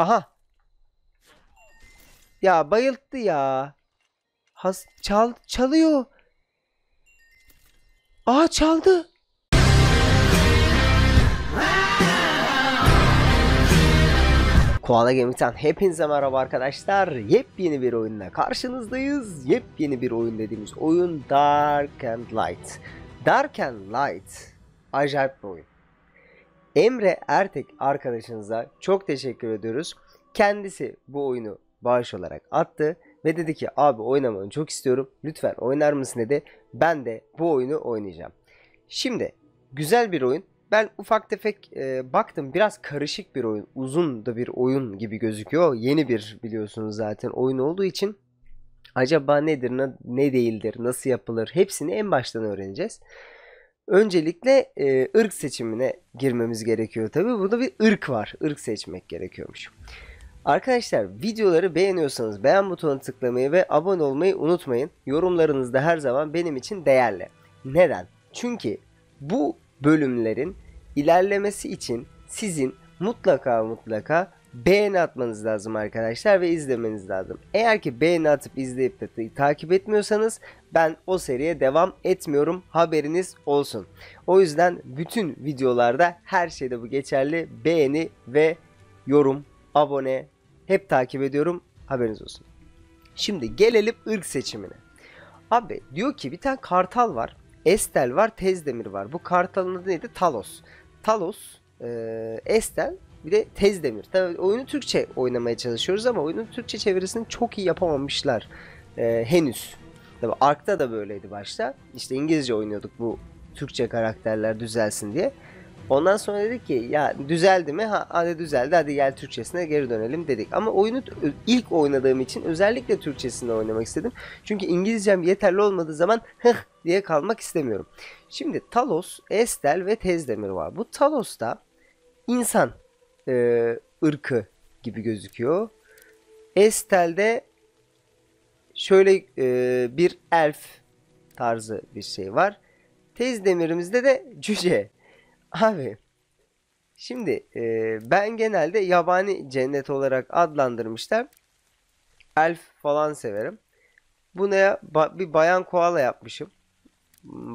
Aha. Ya bayılttı ya. Çalıyor. Aa çaldı. Koala Gaming'den hepinize merhaba arkadaşlar. Yepyeni bir oyunla karşınızdayız. Yepyeni bir oyun dediğimiz oyun Dark and Light. Dark and Light acayip bir oyun. Emre Ertek arkadaşınıza çok teşekkür ediyoruz. Kendisi bu oyunu bağış olarak attı ve dedi ki abi oynamanı çok istiyorum, lütfen oynar mısın dedi. Ben de bu oyunu oynayacağım. Şimdi güzel bir oyun. Ben ufak tefek baktım, biraz karışık bir oyun, uzun da bir oyun gibi gözüküyor. Yeni bir, biliyorsunuz zaten, oyun olduğu için acaba nedir ne değildir, nasıl yapılır, hepsini en baştan öğreneceğiz. Öncelikle ırk seçimine girmemiz gerekiyor. Tabi burada bir ırk var, ırk seçmek gerekiyormuş. Arkadaşlar videoları beğeniyorsanız beğen butonuna tıklamayı ve abone olmayı unutmayın. Yorumlarınız da her zaman benim için değerli. Neden? Çünkü bu bölümlerin ilerlemesi için sizin mutlaka beğeni atmanız lazım arkadaşlar ve izlemeniz lazım. Eğer ki beğeni atıp izleyip de takip etmiyorsanız ben o seriye devam etmiyorum, haberiniz olsun. O yüzden bütün videolarda her şeyde bu geçerli, beğeni ve yorum, abone hep takip ediyorum, haberiniz olsun. Şimdi gelelim ırk seçimine. Abi diyor ki bir tane kartal var, Estel var, Tezdemir var. Bu kartalın adı neydi? Talos. Talos, Estel, bir de Tezdemir. Tabii oyunu Türkçe oynamaya çalışıyoruz ama oyunun Türkçe çevirisini çok iyi yapamamışlar henüz. Tabii Ark'ta da böyleydi başta. İşte İngilizce oynuyorduk bu Türkçe karakterler düzelsin diye. Ondan sonra dedik ki ya düzeldi mi? Hadi düzeldi, hadi gel Türkçesine geri dönelim dedik. Ama oyunu ilk oynadığım için özellikle Türkçesinde oynamak istedim. Çünkü İngilizcem yeterli olmadığı zaman diye kalmak istemiyorum. Şimdi Talos, Estel ve Tezdemir var. Bu Talos da insan ırkı gibi gözüküyor. Estel'de şöyle bir elf tarzı bir şey var. Tezdemirimizde de cüce. Abi şimdi ben genelde yabani cennet olarak adlandırmışlar. Elf falan severim. Buna bir bayan koala yapmışım.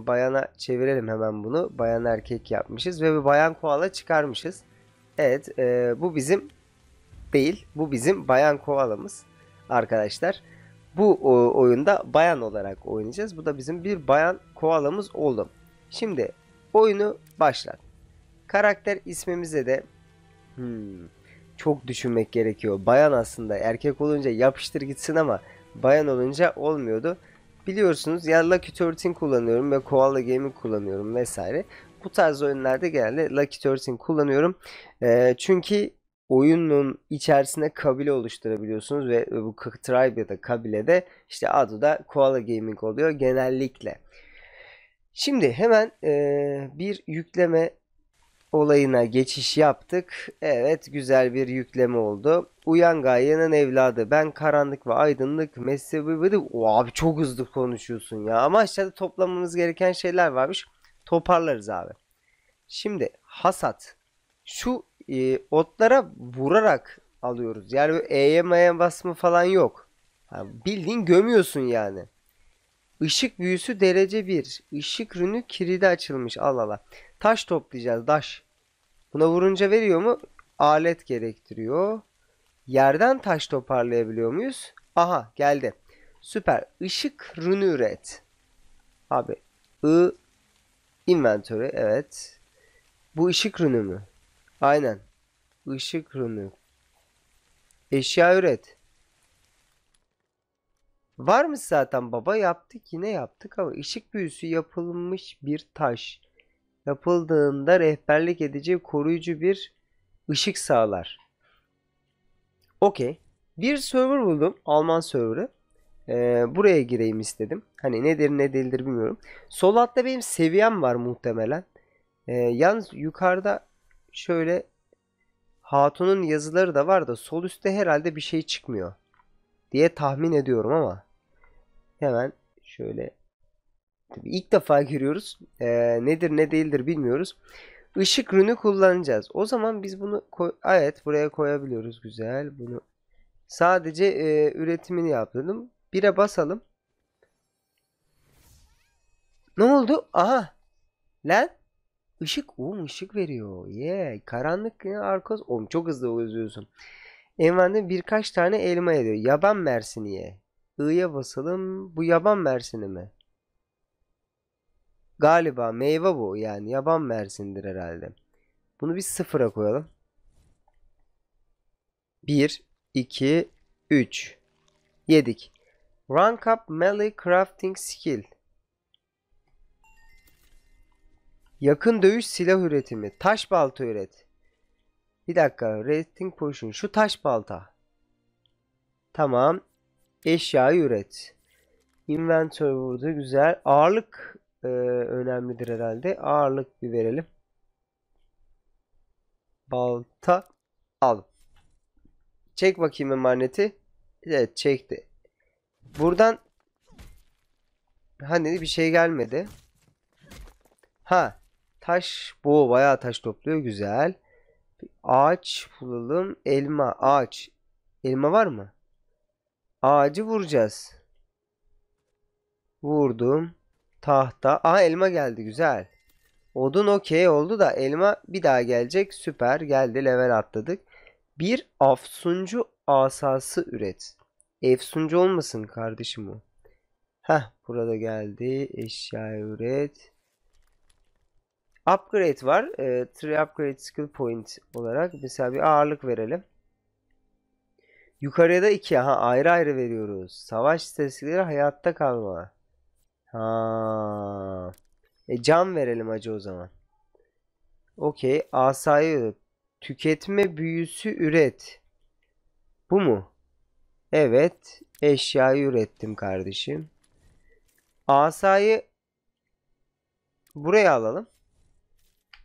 Bayana çevirelim hemen bunu. Bayan erkek yapmışız ve bir bayan koala çıkarmışız. Evet, bu bizim değil. Bu bizim bayan koalamız arkadaşlar. Bu oyunda bayan olarak oynayacağız. Bu da bizim bir bayan koalamız oldu. Şimdi oyunu başlat. Karakter ismimize de çok düşünmek gerekiyor. Bayan aslında erkek olunca yapıştır gitsin ama bayan olunca olmuyordu. Biliyorsunuz ya, Lucky Thorsin kullanıyorum ve Koala Gaming kullanıyorum vesaire. Bu tarz oyunlarda genelde Lucky Thorsin kullanıyorum. Çünkü oyunun içerisine kabile oluşturabiliyorsunuz ve bu tribe ya da kabilede işte adı da Koala Gaming oluyor genellikle. Şimdi hemen bir yükleme olayına geçiş yaptık. Evet, güzel bir yükleme oldu. Uyan Gaya'nın evladı. Ben karanlık ve aydınlık mezhebi. Abi çok hızlı konuşuyorsun ya. Ama aşağıda toplamamız gereken şeyler varmış. Toparlarız abi. Şimdi hasat. Şu otlara vurarak alıyoruz. Yani böyle EYM'ye basma falan yok. Yani bildiğin gömüyorsun yani. Işık büyüsü derece 1. Işık rünü kilidi açılmış. Allah Allah. Taş toplayacağız. Taş. Buna vurunca veriyor mu? Alet gerektiriyor. Yerden taş toparlayabiliyor muyuz? Aha geldi. Süper. Işık rünü üret. Abi. Inventory. Evet. Bu ışık rünü mü? Aynen. Işık rünü. Eşya üret. Var mı zaten baba? Yaptık, yine yaptık ama ışık büyüsü yapılmış bir taş. Yapıldığında rehberlik edici koruyucu bir ışık sağlar. Okey. Bir server buldum. Alman serverı. Buraya gireyim istedim. Hani nedir ne değildir bilmiyorum. Sol altta benim seviyem var muhtemelen. Yalnız yukarıda şöyle Hatun'un yazıları da var da sol üstte herhalde bir şey çıkmıyor diye tahmin ediyorum ama hemen şöyle. Tabii ilk defa giriyoruz. Nedir ne değildir bilmiyoruz. Işık rünü kullanacağız. O zaman biz bunu evet, buraya koyabiliyoruz. Güzel. Bunu sadece üretimini yaptım. 1'e basalım. Ne oldu? Aha. Lan. Işık. Işık veriyor. Yeah. Karanlık ya Arkos. Oğlum çok hızlı uzuyorsun. Envanda birkaç tane elma ediyor. Yaban mersiniye. I'ya basalım. Bu yaban mersini mi? Galiba meyve bu. Yani yaban mersindir herhalde. Bunu bir 0'a koyalım. 1, 2, 3. Yedik. Rank up melee crafting skill. Yakın dövüş silah üretimi. Taş balta üret. Bir dakika. Rating potion. Şu taş balta. Tamam. Eşyayı üret. Inventory burada. Güzel. Ağırlık önemlidir herhalde. Ağırlık bir verelim. Balta. Al. Çek bakayım emaneti. Evet çekti. Buradan hani bir şey gelmedi. Ha. Taş. Bu bayağı taş topluyor. Güzel. Bir ağaç bulalım. Elma. Ağaç. Elma var mı? Ağacı vuracağız. Vurdum. Tahta. Aha elma geldi. Güzel. Odun okey oldu da elma bir daha gelecek. Süper. Geldi. Level atladık. Bir afsuncu asası üret. Efsuncu olmasın kardeşim o. Heh. Burada geldi. Eşya üret. Upgrade var. 3 upgrade skill point olarak. Mesela bir ağırlık verelim. Yukarıya da 2. Aha ayrı ayrı veriyoruz. Savaş istatistikleri, hayatta kalma. Ha. Can verelim acı o zaman. Okey. Asayı tüketme büyüsü üret. Bu mu? Evet. Eşyayı ürettim kardeşim. Asayı buraya alalım.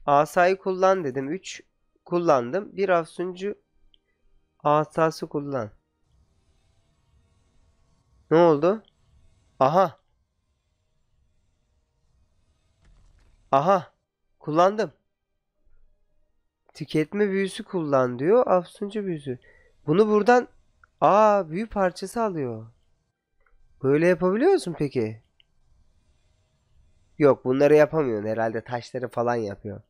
Asayı kullan dedim. 3 kullandım. Bir afsuncu asası kullan. Ne oldu? Aha. Aha. Kullandım. Tüketme büyüsü kullan diyor. Afsuncu büyüsü. Bunu buradan büyü parçası alıyor. Böyle yapabiliyor musun peki? Yok, bunları yapamıyorsun. Herhalde taşları falan yapıyor.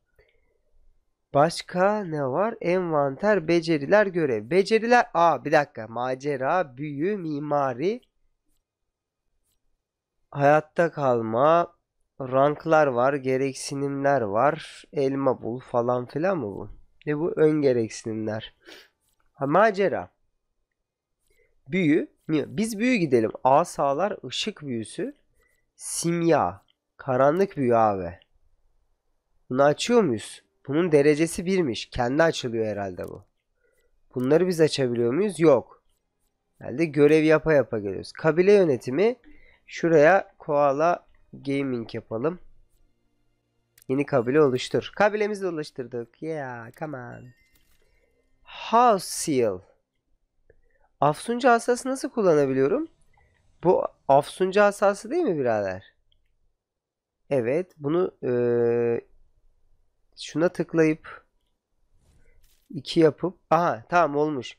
Başka ne var? Envanter, beceriler, görev. Beceriler. Bir dakika. Macera, büyü, mimari. Hayatta kalma. Ranklar var. Gereksinimler var. Elma bul falan filan mı bu? Ne bu? Ön gereksinimler. Macera. Büyü. Biz büyü gidelim. Asalar, ışık büyüsü. Simya. Karanlık büyü abi. Bunu açıyor muyuz? Bunun derecesi 1'miş. Kendi açılıyor herhalde bu. Bunları biz açabiliyor muyuz? Yok. Herhalde görev yapa yapa geliyoruz. Kabile yönetimi. Şuraya Koala Gaming yapalım. Yeni kabile oluştur. Kabilemizi oluşturduk. Yeah, come on. House seal. Afsuncu asası nasıl kullanabiliyorum? Bu afsuncu asası değil mi birader? Evet. Bunu şuna tıklayıp 2 yapıp tamam olmuş.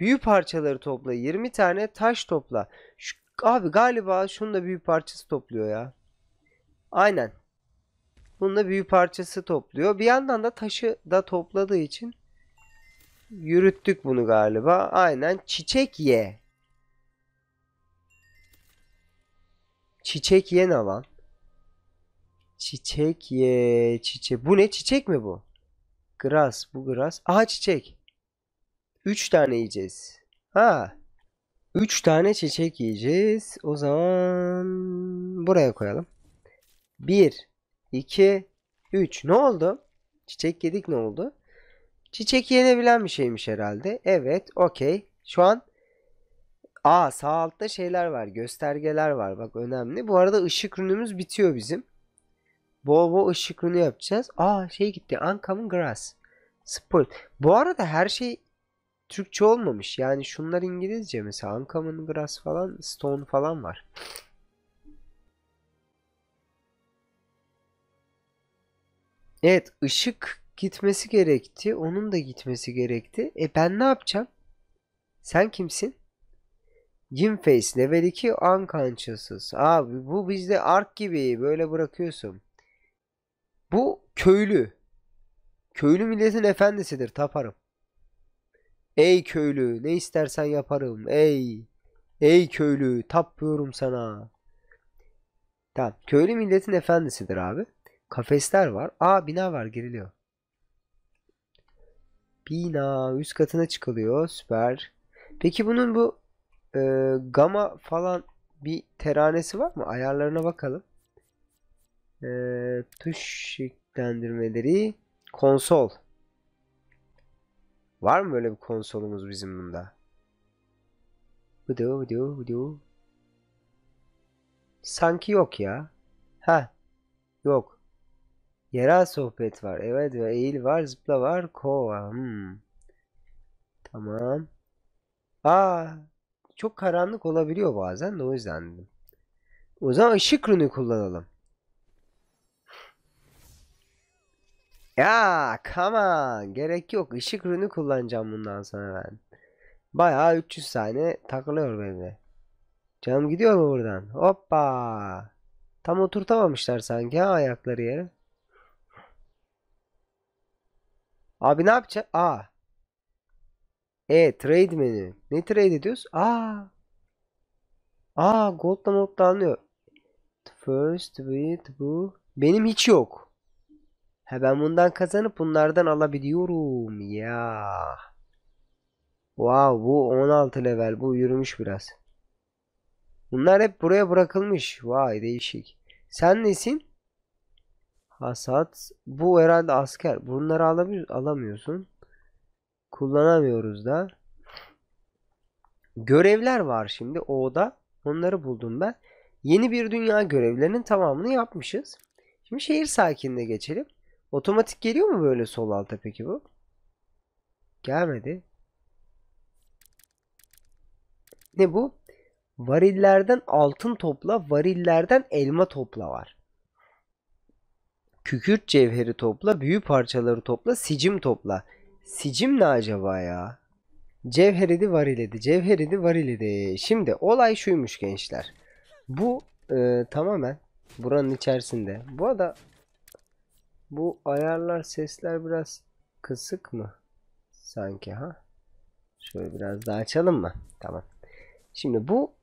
Büyü parçaları topla. 20 tane taş topla. Abi galiba şunun da büyü parçası topluyor ya. Aynen. Bunun da büyü parçası topluyor. Bir yandan da taşı da topladığı için yürüttük bunu galiba. Aynen. Çiçek ye. Çiçek ye ne lan? Çiçek ye. Çiçek. Bu ne? Çiçek mi bu? Grass. Bu grass. Aha çiçek. 3 tane yiyeceğiz. 3 tane çiçek yiyeceğiz. O zaman buraya koyalım. 1, 2, 3. Ne oldu? Çiçek yedik ne oldu? Çiçek yenebilen bir şeymiş herhalde. Evet. Okey. Şu an sağ altta şeyler var. Göstergeler var. Bak önemli. Bu arada ışık rünümüz bitiyor bizim. Bol bol ışık rünü yapacağız. Şey gitti. Uncommon grass. Sport. Bu arada her şey Türkçe olmamış. Yani şunlar İngilizce mesela. Uncommon grass falan. Stone falan var. Evet, ışık gitmesi gerekti. Onun da gitmesi gerekti. E ben ne yapacağım? Sen kimsin? Gimface level 2 unconscious'ız. Abi bu bizde Ark gibi, böyle bırakıyorsun. Bu köylü. Köylü milletin efendisidir, taparım. Ey köylü, ne istersen yaparım. Ey köylü, tapıyorum sana. Tamam, köylü milletin efendisidir abi. Kafesler var. Aa, bina var, giriliyor. Bina üst katına çıkılıyor, süper. Peki bunun bu gama falan bir teranesi var mı? Ayarlarına bakalım. Tuş yüklendirmeleri, konsol. Var mı böyle bir konsolumuz bizim bunda? Sanki yok ya. Ha, yok. Yerel sohbet var. Evet, ve eğil var, zıpla var, kova. Tamam. Aa, çok karanlık olabiliyor bazen de, o yüzden dedim. O zaman ışık rünü kullanalım. Ya, come on. Gerek yok. Işık rünü kullanacağım bundan sonra ben. Bayağı 300 saniye takılıyor benimle. Canım gidiyor mu buradan? Hoppa. Tam oturtamamışlar sanki ha, ayakları yere. Abi ne yapacağız? Aa. Trade menü. Ne trade ediyoruz? Aa, gold'la mod'la alınıyor. First with bu. Benim hiç yok. Ha, ben bundan kazanıp bunlardan alabiliyorum ya. Wow, bu 16 level, bu yürümüş biraz. Bunlar hep buraya bırakılmış. Vay, değişik. Sen nesin? Hasat. Bu herhalde asker. Bunları alamıyorsun. Kullanamıyoruz da. Görevler var şimdi O'da. Onları buldum ben. Yeni bir dünya görevlerinin tamamını yapmışız. Şimdi şehir sakinine geçelim. Otomatik geliyor mu böyle sol alta peki bu? Gelmedi. Ne bu? Varillerden altın topla, varillerden elma topla var. Kükürt cevheri topla, büyü parçaları topla, sicim topla. Sicim ne acaba ya? Cevheridi variledi, cevheridi variledi. Şimdi olay şuymuş gençler. Bu tamamen buranın içerisinde. Bu arada bu ayarlar, sesler biraz kısık mı? Sanki ha. Şöyle biraz daha açalım mı? Tamam. Şimdi bu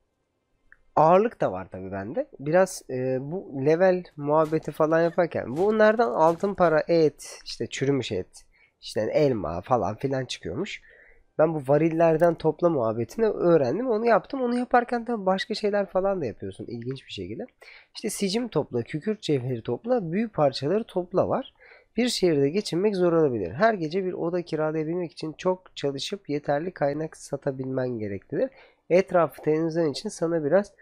ağırlık da var tabi bende. Biraz bu level muhabbeti falan yaparken bunlardan altın para, et, işte çürümüş et, işte elma falan filan çıkıyormuş. Ben bu varillerden topla muhabbetini öğrendim. Onu yaptım. Onu yaparken tabi başka şeyler falan da yapıyorsun ilginç bir şekilde. İşte sicim topla, kükürt cevheri topla, büyü parçaları topla var. Bir şehirde geçinmek zor olabilir. Her gece bir oda kiralayabilmek için çok çalışıp yeterli kaynak satabilmen gereklidir. Etrafı temizlemen için sana biraz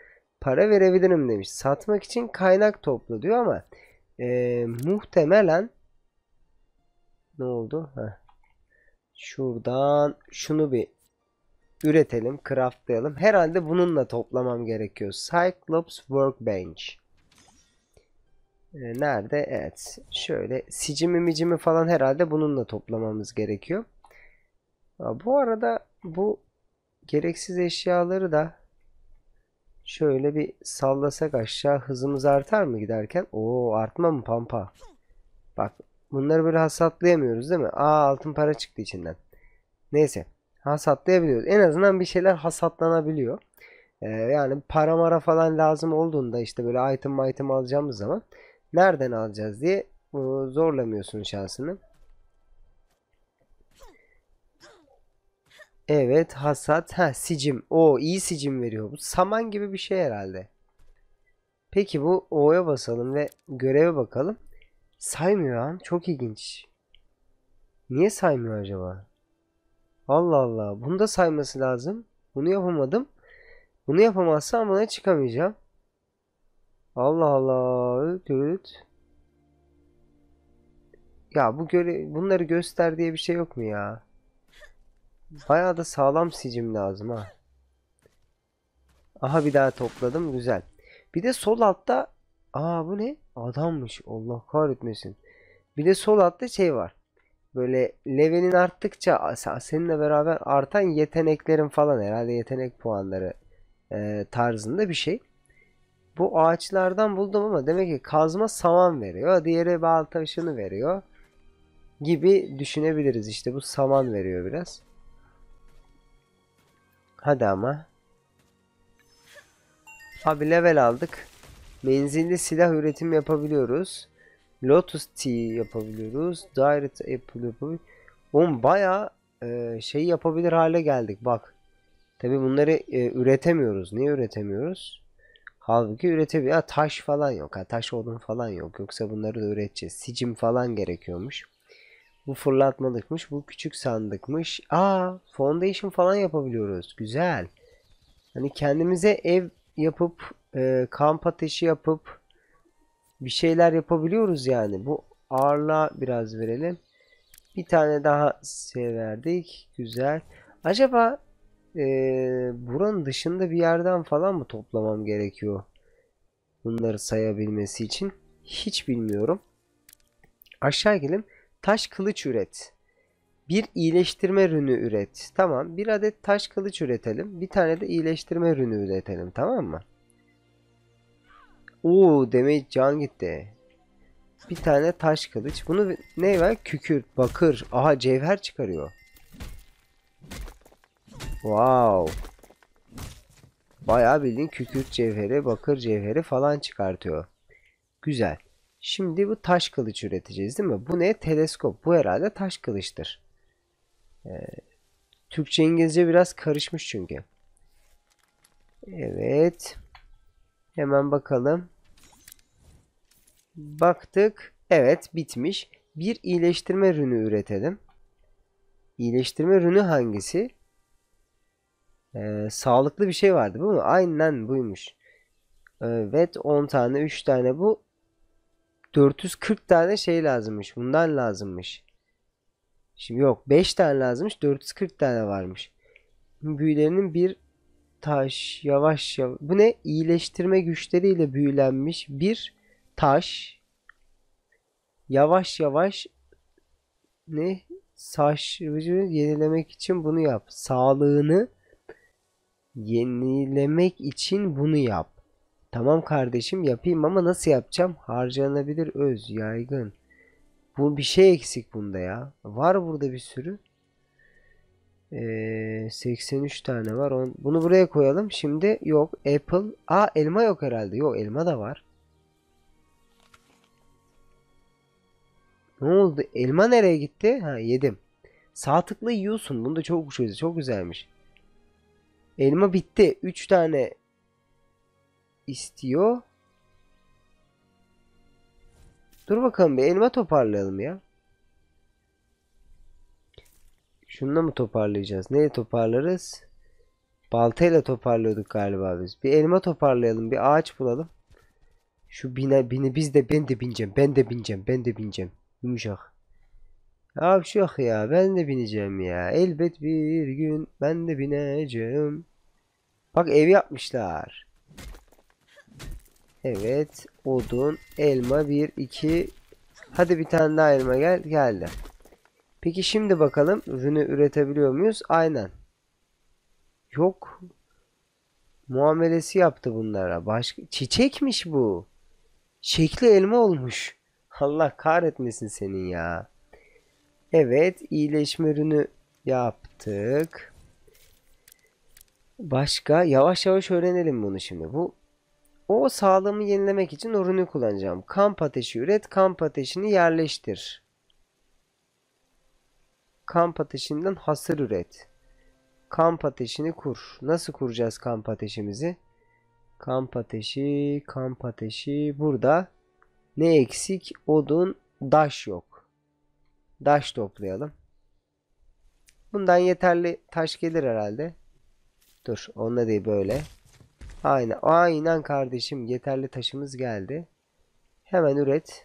para verebilirim demiş. Satmak için kaynak topla diyor ama muhtemelen ne oldu? Heh. Şuradan şunu bir üretelim, craftlayalım. Herhalde bununla toplamam gerekiyor. Cyclops Workbench. Nerede? Evet. Şöyle sicimi micimi falan herhalde bununla toplamamız gerekiyor. Bu arada bu gereksiz eşyaları da şöyle bir sallasak aşağı, hızımız artar mı giderken? Oo, artma mı pampa? Bak, bunları böyle hasatlayamıyoruz değil mi? Aa, altın para çıktı içinden. Neyse, hasatlayabiliyoruz. En azından bir şeyler hasatlanabiliyor. Yani para mara falan lazım olduğunda, işte böyle item alacağımız zaman nereden alacağız diye zorlamıyorsun şansını. Evet, hasat. Ha, sicim. O iyi sicim veriyor. Bu saman gibi bir şey herhalde. Peki bu O'ya basalım ve göreve bakalım. Saymıyor ha. Çok ilginç. Niye saymıyor acaba? Allah Allah. Bunu da sayması lazım. Bunu yapamadım. Bunu yapamazsam buna çıkamayacağım. Allah Allah. Evet. Ya bu bunları göster diye bir şey yok mu ya? Bayağı da sağlam sicim lazım ha. Aha, bir daha topladım. Güzel. Bir de sol altta. Aa, bu ne? Adammış. Allah kahretmesin. Bir de sol altta şey var. Böyle levelin arttıkça seninle beraber artan yeteneklerin falan, herhalde yetenek puanları tarzında bir şey. Bu ağaçlardan buldum ama demek ki kazma saman veriyor. Diğeri balta şunu veriyor. Gibi düşünebiliriz işte. Bu saman veriyor biraz. Hadi ama. Abi level aldık. Menzilli silah üretim yapabiliyoruz. Lotus Tea yapabiliyoruz. Direct Apple yapabiliyoruz. Oğlum bayağı şey yapabilir hale geldik bak. Tabi bunları üretemiyoruz. Niye üretemiyoruz? Halbuki üretebiliyor. Ha, taş falan yok. Ha, taş odun falan yok. Yoksa bunları da üreteceğiz. Sicim falan gerekiyormuş. Bu fırlatmalıkmış. Bu küçük sandıkmış. Aa, foundation falan yapabiliyoruz. Güzel. Hani kendimize ev yapıp kamp ateşi yapıp bir şeyler yapabiliyoruz yani. Bu ağırlığa biraz verelim. Bir tane daha şey verdik. Güzel. Acaba buranın dışında bir yerden falan mı toplamam gerekiyor? Bunları sayabilmesi için. Hiç bilmiyorum. Aşağı gidelim. Taş kılıç üret. Bir iyileştirme rünü üret. Tamam. Bir adet taş kılıç üretelim. Bir tane de iyileştirme rünü üretelim. Tamam mı? Oo, demek can gitti. Bir tane taş kılıç. Bunu ne var? Kükürt, bakır. Aha, cevher çıkarıyor. Wow. Bayağı bildiğin kükürt cevheri, bakır cevheri falan çıkartıyor. Güzel. Şimdi bu taş kılıç üreteceğiz değil mi? Bu ne? Teleskop. Bu herhalde taş kılıçtır. Türkçe İngilizce biraz karışmış çünkü. Evet. Hemen bakalım. Baktık. Evet, bitmiş. Bir iyileştirme rünü üretelim. İyileştirme rünü hangisi? Sağlıklı bir şey vardı bu mu? Aynen buymuş. Evet, 10 tane, 3 tane bu. 440 tane şey lazımmış. Bundan lazımmış. Şimdi yok, 5 tane lazımmış. 440 tane varmış. Büyülerinin bir taş yavaş yavaş. Bu ne? İyileştirme güçleriyle büyülenmiş bir taş. Yavaş yavaş ne? Saç yenilemek için bunu yap. Sağlığını yenilemek için bunu yap. Tamam kardeşim, yapayım ama nasıl yapacağım? Harcanabilir öz yaygın. Bu bir şey eksik bunda ya. Var burada bir sürü. 83 tane var. Bunu buraya koyalım. Şimdi yok. Apple. Aa, elma yok herhalde. Yok, elma da var. Ne oldu? Elma nereye gitti? Ha, yedim. Sağ tıkla yiyorsun. Bunu da çok güzel. Çok güzelmiş. Elma bitti. 3 tane istiyor. Dur bakalım bir elma toparlayalım ya. Şununla mı toparlayacağız? Neyle toparlarız? Baltayla toparlıyorduk galiba biz. Bir elma toparlayalım. Bir ağaç bulalım. Şu bine ben de bineceğim. Yumuşak. Abi şu yok ya. Ben de bineceğim ya. Elbet bir gün ben de bineceğim. Bak, ev yapmışlar. Evet. Odun, elma, 1, 2. Hadi bir tane daha elma gel. Geldi. Peki şimdi bakalım. Rünü üretebiliyor muyuz? Aynen. Yok. Muamelesi yaptı bunlara. Başka çiçekmiş bu. Şekli elma olmuş. Allah kahretmesin senin ya. Evet. İyileşme rünü yaptık. Başka. Yavaş yavaş öğrenelim bunu şimdi. Bu. O sağlığımı yenilemek için o rünü kullanacağım. Kamp ateşi üret. Kamp ateşini yerleştir. Kamp ateşinden hasır üret. Kamp ateşini kur. Nasıl kuracağız kamp ateşimizi? Kamp ateşi. Burada ne eksik? Odun, taş yok. Taş toplayalım. Bundan yeterli taş gelir herhalde. Dur, onunla değil böyle. Aynen kardeşim, yeterli taşımız geldi. Hemen üret.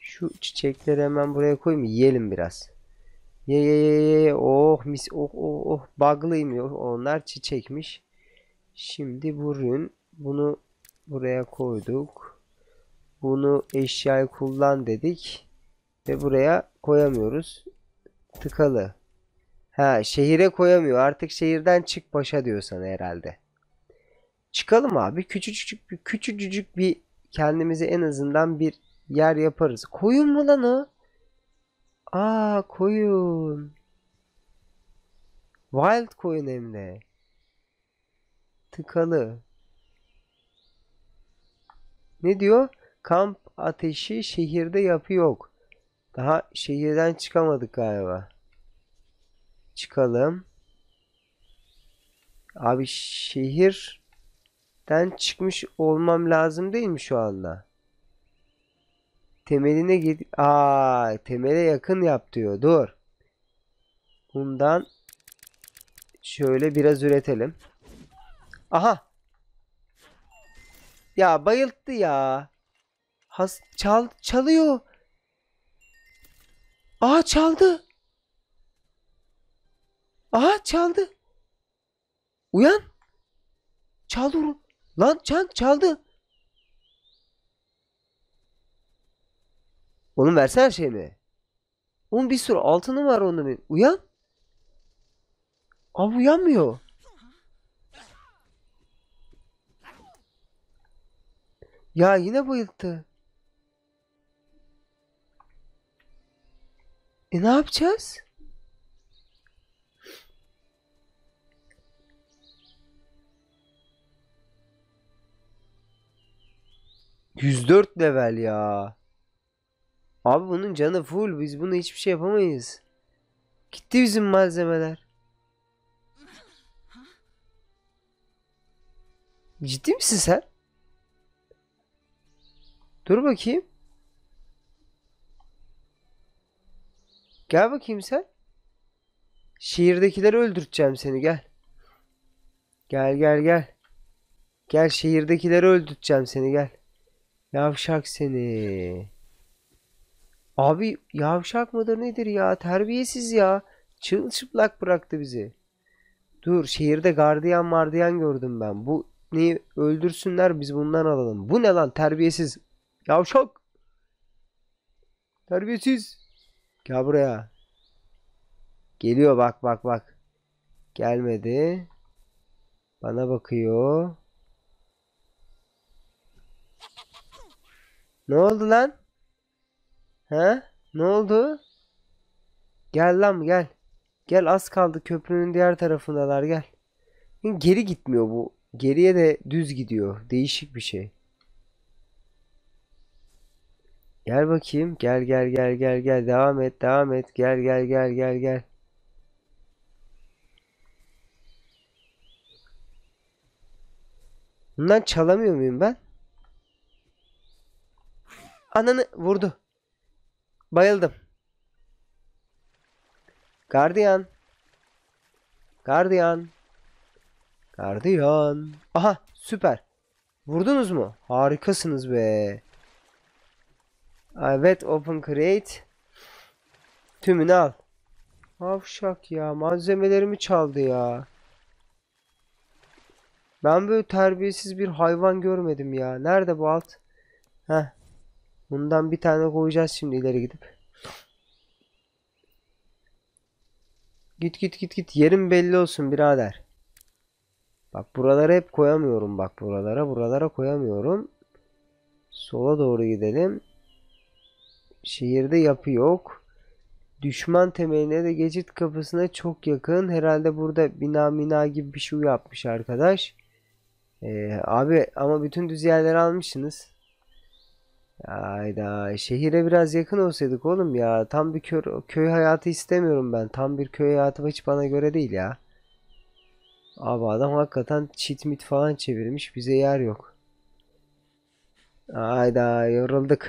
Şu çiçekleri hemen buraya koyayım, yiyelim biraz. Ye. Oh mis, oh. Bağlıyım. Onlar çiçekmiş. Şimdi bunu buraya koyduk. Bunu eşyayı kullan dedik. Ve buraya koyamıyoruz. Tıkalı. Ha, şehire koyamıyor. Artık şehirden çık paşa diyor sana herhalde. Çıkalım abi. Küçücük bir kendimize en azından bir yer yaparız. Koyun mu lan o? Aa, koyun. Wild koyun hem de. Tıkalı. Ne diyor? Kamp ateşi şehirde yapı yok. Daha şehirden çıkamadık galiba. Çıkalım. Abi şehirden çıkmış olmam lazım değil mi şu anda? Temeline git. Aa, temele yakın yap diyor. Dur. Bundan şöyle biraz üretelim. Aha. Ya bayılttı ya. Çalıyor. Aha çaldı. Aha çaldı. Uyan. Çaldı oğlum. Lan çaldı. Oğlum versene her şeyimi. Oğlum bir sürü altını var onun. Uyan. Abi uyanmıyor. Ya yine bayılttı. E ne yapacağız? %104 level ya. Abi bunun canı full. Biz bunu hiçbir şey yapamayız. Gitti bizim malzemeler. Ciddi misin sen? Dur bakayım. Gel bakayım sen. Şehirdekileri öldürteceğim seni, gel. Gel. Gel şehirdekileri öldürteceğim seni, gel. Yavşak seni. Abi yavşak mıdır nedir ya? Terbiyesiz ya. Çılçıplak bıraktı bizi. Dur, şehirde gardiyan gördüm ben. Bu neyi öldürsünler, biz bundan alalım. Bu ne lan, terbiyesiz. Yavşak. Terbiyesiz. Gel buraya. Geliyor, bak. Gelmedi. Bana bakıyor. Ne oldu lan? He? Ne oldu? Gel lan gel. Gel, az kaldı, köprünün diğer tarafındalar, gel. Geri gitmiyor bu. Geriye de düz gidiyor. Değişik bir şey. Gel bakayım. Gel. Devam et. Gel. Bundan çalamıyor muyum ben? Ananı vurdu. Bayıldım. Gardiyan. Aha, süper. Vurdunuz mu? Harikasınız be. Evet, open create. Tümünü al. Avşak ya, malzemelerimi çaldı ya. Ben böyle terbiyesiz bir hayvan görmedim ya. Nerede bu alt? Heh. Bundan bir tane koyacağız şimdi ileri gidip. Git. Yerim belli olsun birader. Bak buralara hep koyamıyorum. Bak buralara koyamıyorum. Sola doğru gidelim. Şehirde yapı yok. Düşman temeline de geçit kapısına çok yakın. Herhalde burada bina gibi bir şey yapmış arkadaş. Abi ama bütün düz yerleri almışsınız. Hayda, şehire biraz yakın olsaydık oğlum ya. Tam bir köy hayatı istemiyorum ben. Tam bir köy hayatı hiç bana göre değil ya. Abi adam hakikaten cheat mit falan çevirmiş. Bize yer yok. Hayda, yorulduk.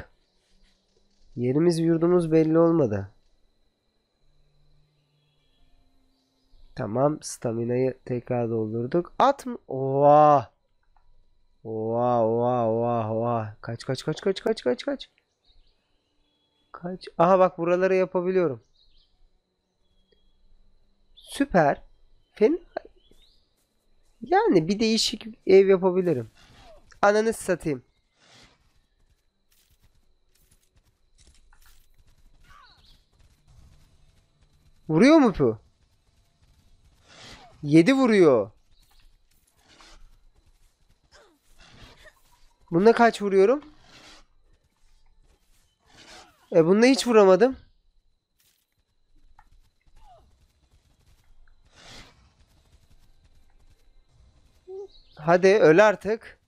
Yerimiz yurdumuz belli olmadı. Tamam, staminayı tekrar doldurduk. At mı? Oha! Oha. Kaç. Kaç. Aha bak, buraları yapabiliyorum. Süper. Fena. Yani bir değişik ev yapabilirim. Ananı satayım. Vuruyor mu bu? 7 vuruyor. Bunda kaç vuruyorum? Bunda hiç vuramadım. Hadi öl artık.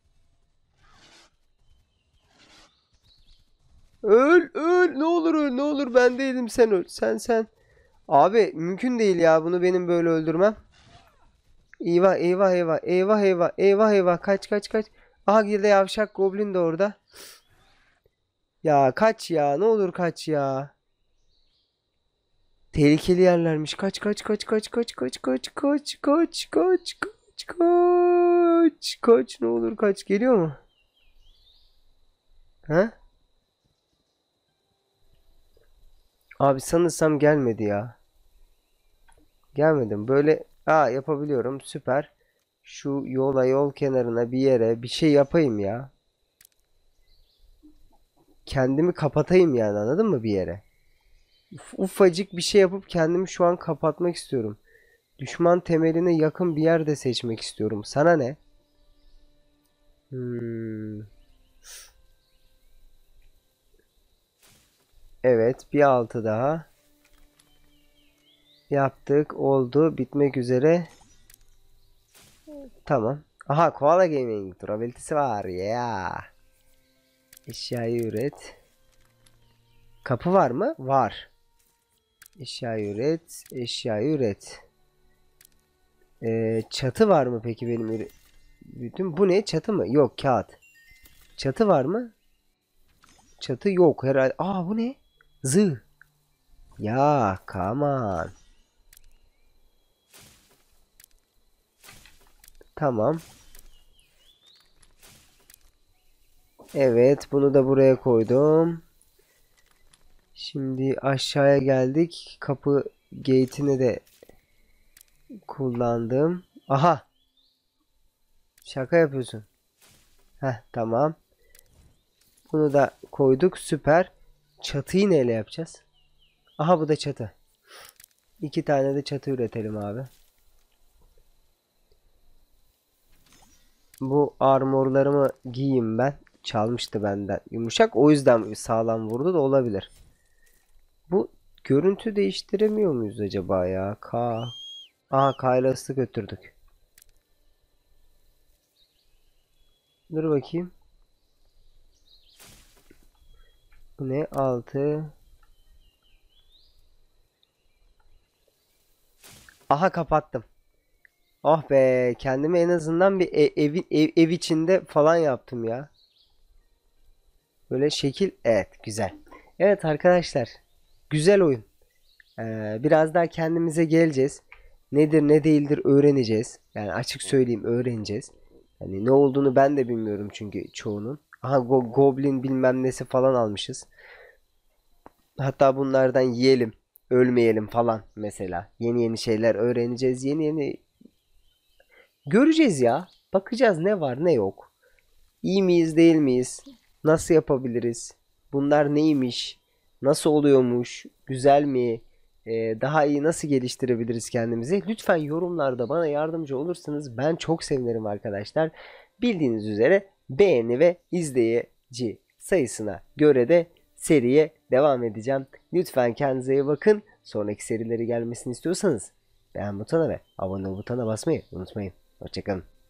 Öl öl, ne olur öl, ne olur ben değilim, sen öl, sen. Abi mümkün değil ya, bunu benim böyle öldürmem. Eyvah eyvah eyvah eyvah eyvah eyvah eyvah, kaç. Aha girdi yavşak, goblin de orada. Ya kaç ya, ne olur kaç ya. Tehlikeli yerlermiş. Kaç, ne olur kaç. Geliyor mu? He? Abi sanırsam gelmedi ya. Gelmedim. Böyle yapabiliyorum. Süper. Şu yol kenarına bir yere bir şey yapayım ya. Kendimi kapatayım yani, anladın mı, bir yere? Ufacık bir şey yapıp kendimi şu an kapatmak istiyorum. Düşman temeline yakın bir yerde seçmek istiyorum. Sana ne? Evet, bir altı daha. Yaptık, oldu, bitmek üzere. Tamam. Aha, Koala Gaming durabilitesi var ya. Eşyayı üret. Kapı var mı? Var. Eşyayı üret. Çatı var mı peki benim? Bütün bu ne? Çatı mı? Yok, kağıt. Çatı var mı? Çatı yok herhalde. Aa, bu ne? Zı. Ya, come on. Tamam. Evet, bunu da buraya koydum. Şimdi aşağıya geldik. Kapı gate'ini de kullandım. Aha. Şaka yapıyorsun. Heh, tamam. Bunu da koyduk. Süper. Çatıyı neyle yapacağız? Aha, bu da çatı. 2 tane de çatı üretelim abi. Bu armorlarımı giyeyim ben. Çalmıştı benden. Yumuşak, o yüzden sağlam vurdu da olabilir. Bu görüntü değiştiremiyor muyuz acaba ya? Aha, kaylasını götürdük. Dur bakayım. Bu ne? 6. Aha, kapattım. Oh be, kendimi en azından bir ev içinde falan yaptım ya. Böyle şekil. Evet, güzel. Evet arkadaşlar, güzel oyun. Biraz daha kendimize geleceğiz. Nedir ne değildir öğreneceğiz. Yani açık söyleyeyim, öğreneceğiz. Yani ne olduğunu ben de bilmiyorum çünkü çoğunun. Aha, goblin bilmem nesi falan almışız. Hatta bunlardan yiyelim, ölmeyelim falan mesela. Yeni şeyler öğreneceğiz. Yeni göreceğiz ya. Bakacağız ne var ne yok. İyi miyiz değil miyiz? Nasıl yapabiliriz? Bunlar neymiş? Nasıl oluyormuş? Güzel mi? Daha iyi nasıl geliştirebiliriz kendimizi? Lütfen yorumlarda bana yardımcı olursanız ben çok sevinirim arkadaşlar. Bildiğiniz üzere beğeni ve izleyici sayısına göre de seriye devam edeceğim. Lütfen kendinize iyi bakın. Sonraki serileri gelmesini istiyorsanız beğen butonuna ve abone ol butonuna basmayı unutmayın. Hoşçakalın.